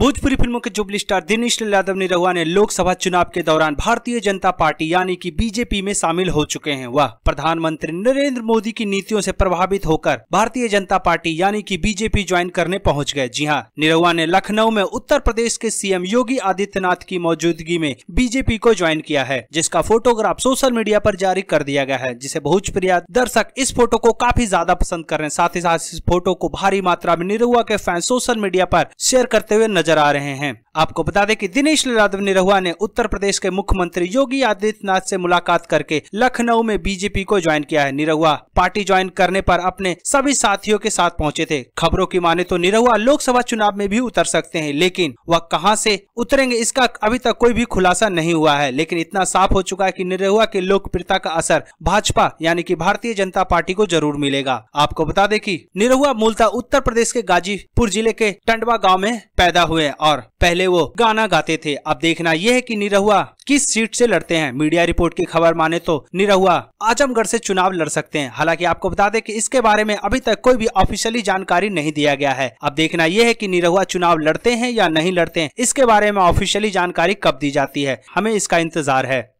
भोजपुरी फिल्मों के jubilee star Dinesh Yadav Nirahua ने लोकसभा चुनाव के दौरान भारतीय जनता पार्टी यानी कि बीजेपी में शामिल हो चुके हैं। वह प्रधानमंत्री नरेंद्र मोदी की नीतियों से प्रभावित होकर भारतीय जनता पार्टी यानी कि बीजेपी ज्वाइन करने पहुंच गए। जी हां, निरहुआ ने लखनऊ में उत्तर प्रदेश के सीएम योगी आदित्यनाथ की मौजूदगी में बीजेपी को ज्वाइन किया है, जिसका फोटोग्राफ सोशल मीडिया पर जारी कर दिया गया है, जिसे भोजप्रिय दर्शक इस फोटो को काफी ज्यादा पसंद कर रहे हैं। साथ ही साथ इस फोटो को भारी मात्रा में निरहुआ के फैंस सोशल मीडिया पर शेयर करते हुए नजर आ रहे हैं। आपको बता दें कि दिनेश यादव निरहुआ ने उत्तर प्रदेश के मुख्यमंत्री योगी आदित्यनाथ से मुलाकात करके लखनऊ में बीजेपी को ज्वाइन किया है। निरहुआ पार्टी ज्वाइन करने पर अपने सभी साथियों के साथ पहुंचे थे। खबरों की माने तो निरहुआ लोकसभा चुनाव में भी उतर सकते हैं, लेकिन वह कहां से उतरेंगे इसका अभी तक कोई भी खुलासा नहीं हुआ है। लेकिन इतना साफ हो चुका है कि निरहुआ की लोकप्रियता का असर भाजपा यानी कि भारतीय जनता पार्टी को जरूर मिलेगा। आपको बता दें कि निरहुआ मूलतः उत्तर प्रदेश के गाजीपुर जिले के टंडवा गाँव में पैदा हुए और पहले वो गाना गाते थे। अब देखना यह है कि निरहुआ किस सीट से लड़ते हैं। मीडिया रिपोर्ट की खबर माने तो निरहुआ आजमगढ़ से चुनाव लड़ सकते हैं। हालांकि आपको बता दें कि इसके बारे में अभी तक कोई भी ऑफिशियली जानकारी नहीं दिया गया है। अब देखना यह है कि निरहुआ चुनाव लड़ते हैं या नहीं लड़ते हैं, इसके बारे में ऑफिशियली जानकारी कब दी जाती है, हमें इसका इंतजार है।